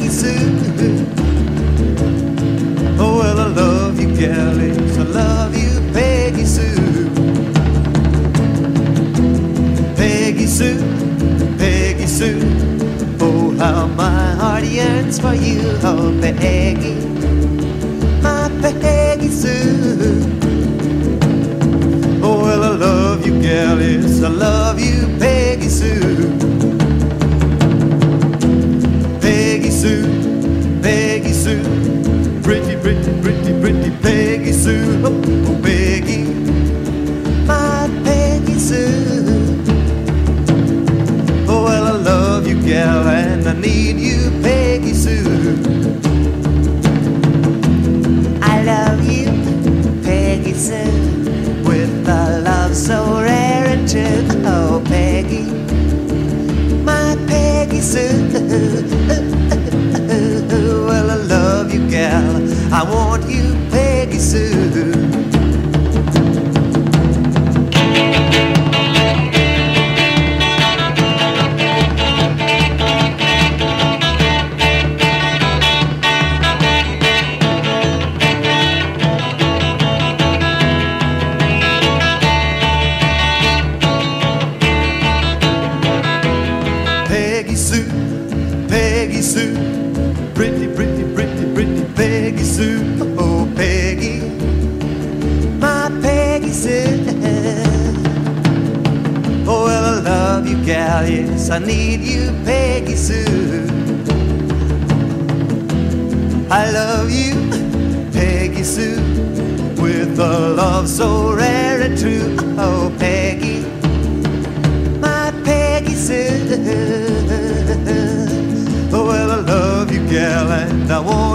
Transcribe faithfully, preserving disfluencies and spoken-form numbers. kisses. Oh, well, I love you, Gallus. I love you, Peggy Sue. Peggy Sue, Peggy Sue. Oh, how my heart yearns for you, oh, Peggy, my Peggy Sue. Oh, well, I love you, Gallus. I love you, Peggy Sue. Peggy Sue, Peggy Sue. Pretty, pretty, pretty, pretty Peggy Sue. Oh, Peggy, my Peggy Sue. Oh, well, I love you, gal, and I need you, Peggy Sue. I love you, Peggy Sue, with a love so rare and true. Oh, Peggy, my Peggy Sue. Well, I love you, gal, I want you, Peggy Sue. I need you, Peggy Sue. I love you, Peggy Sue, with a love so rare and true. Oh, Peggy, my Peggy Sue. Oh, well, I love you, gal, and I want